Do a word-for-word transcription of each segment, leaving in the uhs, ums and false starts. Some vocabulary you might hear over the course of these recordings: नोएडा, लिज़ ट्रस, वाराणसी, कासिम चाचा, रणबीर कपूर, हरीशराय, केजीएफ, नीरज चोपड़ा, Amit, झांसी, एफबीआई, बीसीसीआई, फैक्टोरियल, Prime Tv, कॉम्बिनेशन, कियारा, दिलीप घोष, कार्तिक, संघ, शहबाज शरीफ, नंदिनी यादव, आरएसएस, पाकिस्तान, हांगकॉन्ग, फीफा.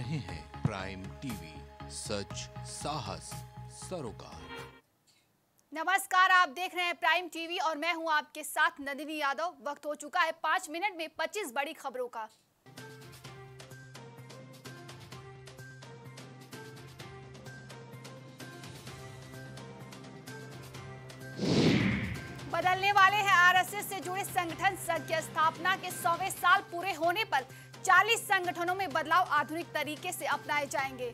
रहे हैं prime TV, सच साहस सरोकार। नमस्कार, आप देख रहे हैं प्राइम टीवी और मैं हूं आपके साथ नंदिनी यादव। वक्त हो चुका है पाँच मिनट में पच्चीस बड़ी खबरों का। बदलने वाले हैं आरएसएस से जुड़े संगठन। संघ की स्थापना के सौवें साल पूरे होने पर चालीस संगठनों में बदलाव आधुनिक तरीके से अपनाए जाएंगे।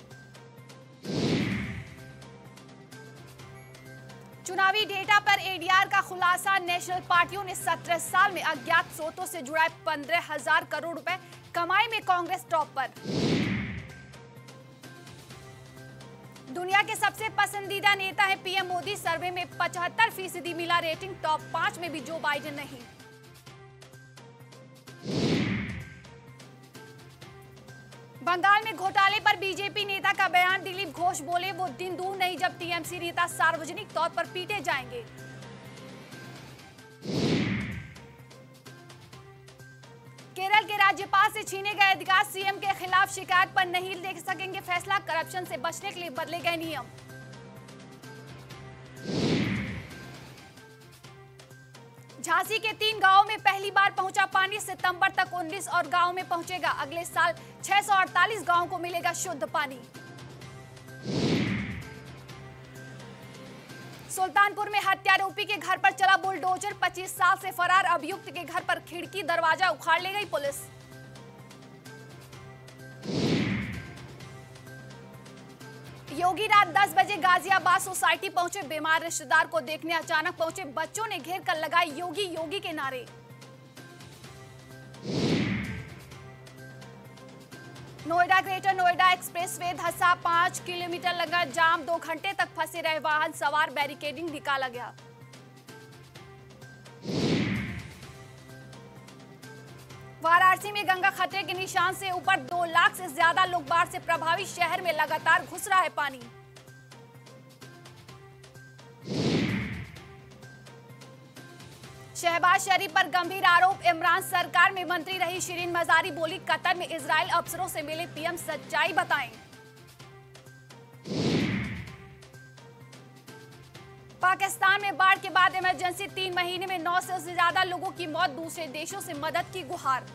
चुनावी डेटा पर एडीआर का खुलासा। नेशनल पार्टियों ने सत्रह साल में अज्ञात स्रोतों से जुड़ाए पंद्रह हजार करोड़ रुपए। कमाई में कांग्रेस टॉप पर। दुनिया के सबसे पसंदीदा नेता है पीएम मोदी। सर्वे में पचहत्तर फीसदी मिला रेटिंग। टॉप पांच में भी जो बाइडन नहीं। बंगाल में घोटाले पर बीजेपी नेता का बयान। दिलीप घोष बोले, वो दिन दूर नहीं जब टीएमसी नेता सार्वजनिक तौर पर पीटे जाएंगे। केरल के राज्यपाल से छीने गए अधिकार। सीएम के खिलाफ शिकायत पर नहीं देख सकेंगे फैसला। करप्शन से बचने के लिए बदले गए नियम। झांसी के तीन गांवों में पहली बार पहुंचा पानी। सितंबर तक उन्नीस और गांव में पहुंचेगा। अगले साल छह सौ अड़तालीस गांव को मिलेगा शुद्ध पानी। सुल्तानपुर में हत्यारोपी के घर पर चला बुलडोजर। पच्चीस साल से फरार अभियुक्त के घर पर खिड़की दरवाजा उखाड़ ले गई पुलिस। योगी रात दस बजे गाजियाबाद सोसाइटी पहुंचे। बीमार रिश्तेदार को देखने अचानक पहुंचे। बच्चों ने घेर कर लगाए योगी योगी के नारे। नोएडा ग्रेटर नोएडा एक्सप्रेसवे धंसा। पांच किलोमीटर लगा जाम। दो घंटे तक फंसे रहे वाहन सवार। बैरिकेडिंग निकाला गया। वाराणसी में गंगा खतरे के निशान से ऊपर। दो लाख से ज्यादा लोग बाढ़ से प्रभावित। शहर में लगातार घुस रहा है पानी। शहबाज शरीफ पर गंभीर आरोप। इमरान सरकार में मंत्री रही शीरीन मज़ारी बोली, कतर में इजराइल अफसरों से मिले पीएम, सच्चाई बताएं। पाकिस्तान में बाढ़ के बाद इमरजेंसी। तीन महीने में नौ सौ से ज्यादा लोगों की मौत। दूसरे देशों से मदद की गुहार।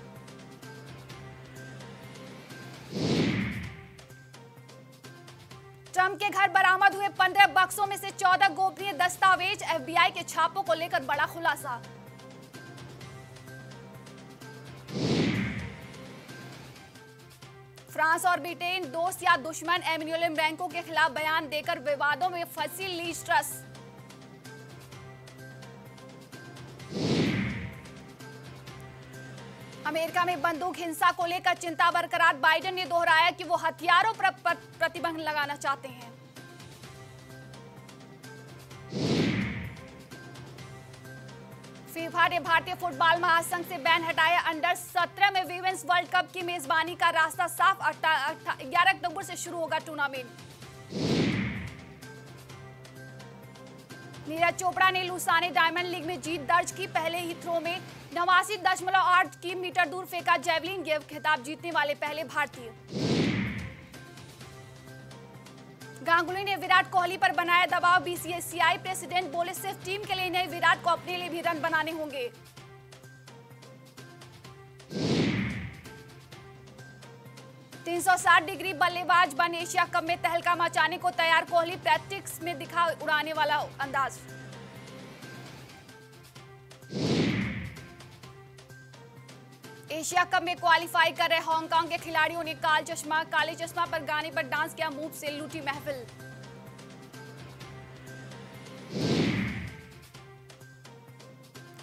ट्रंप के घर बरामद हुए पंद्रह बक्सों में से चौदह गोपनीय दस्तावेज। एफबीआई के छापों को लेकर बड़ा खुलासा। फ्रांस और ब्रिटेन दोस्त या दुश्मन। एम्यूनियम बैंकों के खिलाफ बयान देकर विवादों में फंसी लिज़ ट्रस। अमेरिका में बंदूक हिंसा को लेकर चिंता बरकरार। बाइडन ने दोहराया कि वो हथियारों पर प्रतिबंध लगाना चाहते हैं। फीफा ने भारतीय फुटबॉल महासंघ से बैन हटाया। अंडर सत्रह में वीमेंस वर्ल्ड कप की मेजबानी का रास्ता साफ। ग्यारह अक्टूबर से शुरू होगा टूर्नामेंट। नीरज चोपड़ा ने लुसाने डायमंड लीग में जीत दर्ज की। पहले ही थ्रो में नवासी दशमलव आठ की मीटर दूर फेंका जेवलिन। ये खिताब जीतने वाले पहले भारतीय। गांगुली ने विराट कोहली पर बनाया दबाव। बीसीसीआई प्रेसिडेंट बोले, सिर्फ टीम के लिए नहीं, विराट को अपने लिए भी रन बनाने होंगे। तीन सौ साठ डिग्री बल्लेबाज बन एशिया कप में तहलका मचाने को तैयार कोहली। प्रैक्टिस में दिखा उड़ाने वाला अंदाज। एशिया कप में क्वालिफाई कर रहे हांगकॉन्ग के खिलाड़ियों ने काल चश्मा काले चश्मा पर गाने पर डांस किया। मूव से लूटी महफिल।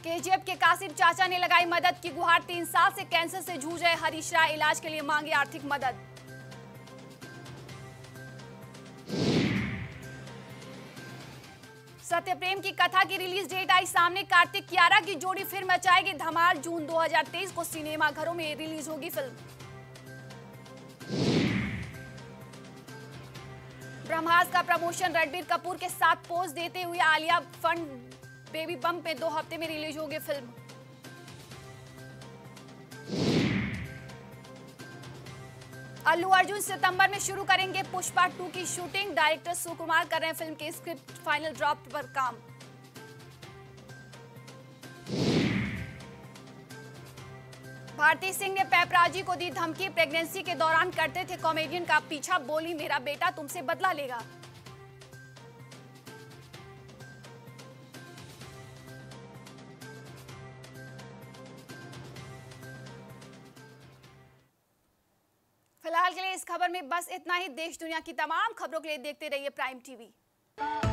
केजीएफ के कासिम चाचा ने लगाई मदद की गुहार। तीन साल से कैंसर से जूझ रहे हरीशराय इलाज के लिए मांगी आर्थिक मदद। सत्यप्रेम की कथा की रिलीज डेट आई सामने। कार्तिक कियारा की जोड़ी फिर मचाएगी धमाल। जून दो हजार तेईस को सिनेमाघरों में रिलीज होगी फिल्म। ब्रह्मास्त्र का प्रमोशन। रणबीर कपूर के साथ पोज देते हुए आलिया फंड बेबी बम्प पे दो हफ्ते में रिलीज होगी फिल्म। अल्लू अर्जुन सितंबर में शुरू करेंगे पुष्पा टू की शूटिंग। डायरेक्टर सुकुमार कर रहे हैं फिल्म के स्क्रिप्ट फाइनल ड्राफ्ट पर काम। भारती सिंह ने पैपराजी को दी धमकी, प्रेगनेंसी के दौरान करते थे कॉमेडियन का पीछा, बोली मेरा बेटा तुमसे बदला लेगा। फिलहाल के लिए इस खबर में बस इतना ही। देश दुनिया की तमाम खबरों के लिए देखते रहिए प्राइम टीवी।